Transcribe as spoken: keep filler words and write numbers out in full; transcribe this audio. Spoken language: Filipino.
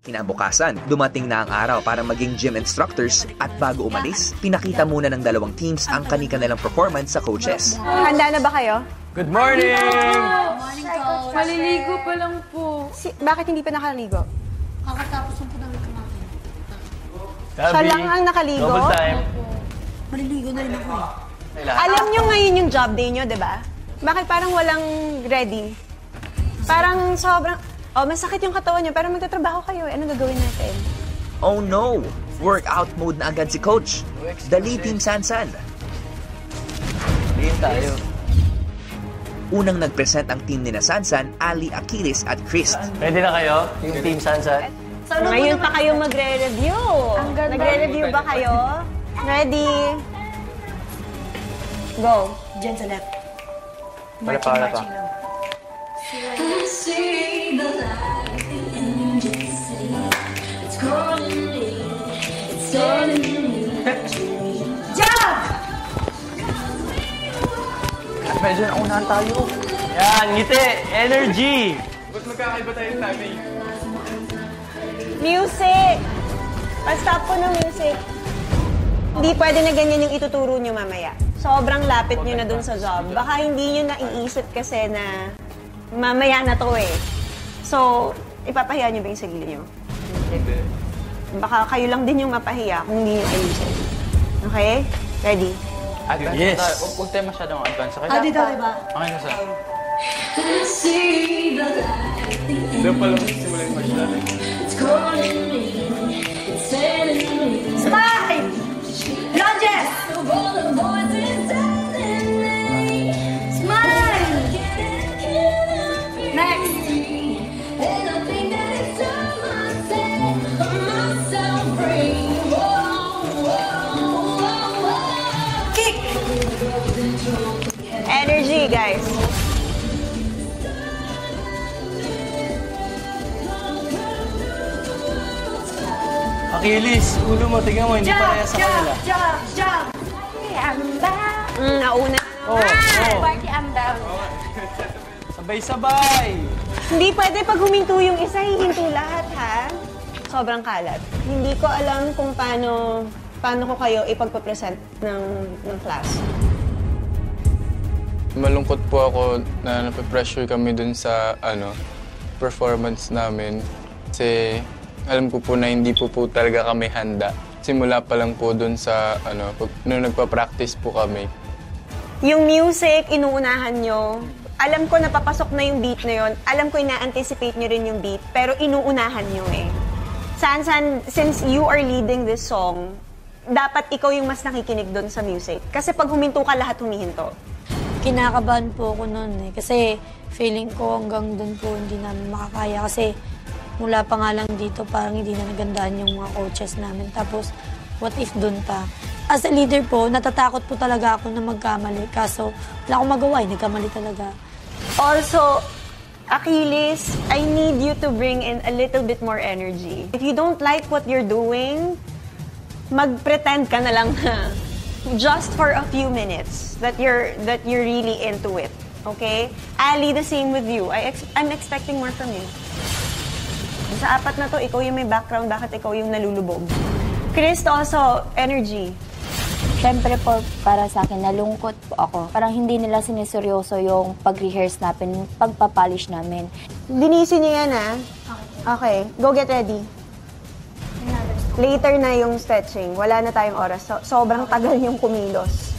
Kinabukasan, dumating na ang araw para maging gym instructors at bago umalis, pinakita muna ng dalawang teams ang kanilang performance sa coaches. Handa na ba kayo? Good morning! Good morning, coach. Maliligo pa lang po. Si, bakit hindi pa nakaligo? Kakatapos lang po namin kumain. Siya lang ang nakaligo? Double time. Maliligo na rin ako eh. Alam nyo ngayon yung job day nyo, di ba? Bakit parang walang ready? Parang sobrang... Oh, masakit yung katawan niyo, pero magtatrabaho kayo. Ano gagawin natin? Oh no! Workout mode na agad si Coach. Dali, Team Sansan. Dali tayo. Unang nag-present ang team ni na Sansan, Ali, Achilles at Chris. Ready na kayo, yung Team Sansan? So, ngayon pa kayo magre-review. Nagre-review ba kayo? Ready? Go. Diyan sa left. Marching, marching lang. See the light in the city. It's calling me. It's calling me. Jump! Medyo naunahan tayo. Yan, ngiti! Energy! Ba't magkakaiba tayo yung timing? Music! Pag-stop po ng music. Hindi pwede na ganyan yung ituturo nyo mamaya. Sobrang lapit nyo na dun sa job. Baka hindi nyo naiisip kasi na... Mamaya na to eh. So, ipapahiya niyo ba yung sagili niyo? Hindi. Baka kayo lang din yung mapahiya kung hindi niyo ayusin. Okay? Ready? Advance. Yes. Huwag tayo masyadong advance. Ah, dito, diba? Okay na saan? Doon pala magsisimula yung masyadong. Spy! Lunges! Energy, guys. Achilles, ulo mo, tingnan mo, hindi pareha sa kanila. Jump, jump, party amba. Mm, nauna. Oh, oh. Party amba. Sabay-sabay. Hindi pwede pag huminto yung isa, hihinto lahat, ha? Sobrang kalat. Hindi ko alam kung paano, paano ko kayo ipagpapresent ng, ng class. Malungkot po ako na napapressure kami dun sa ano performance namin kasi alam ko po na hindi po po talaga kami handa. Simula pa lang po dun sa ano, pag, nung nagpa-practice po kami. Yung music, inuunahan nyo. Alam ko napapasok na yung beat na yun. Alam ko ina-anticipate nyo rin yung beat, pero inuunahan nyo eh. Sansan, since you are leading this song, dapat ikaw yung mas nakikinig dun sa music. Kasi pag huminto ka, lahat humihinto. Kinakabahan po ako noon eh, kasi feeling ko hanggang doon po hindi namin makakaya kasi mula pa nga lang dito parang hindi na nagandaan yung mga coaches namin. Tapos, what if doon pa? As a leader po, natatakot po talaga ako na magkamali. Kaso, wala akong magawa eh, nagkamali talaga. Also, Achilles, I need you to bring in a little bit more energy. If you don't like what you're doing, mag-pretend ka na lang ha. Just for a few minutes that you're that you're really into it, okay? Ali, the same with you. I ex I'm expecting more from you. Sa apat na to, ikaw yung may background, bakit ikaw yung nalulubog? Chris, also, energy. Siyempre po, para sa akin, nalungkot po ako. Parang hindi nila siniseryoso yung pag-rehearse namin, pagpa-polish namin. Dinisin niyo yan, ah? Okay. Okay, go get ready. Later na yung stretching. Wala na tayong oras. So, sobrang tagal yung kumilos.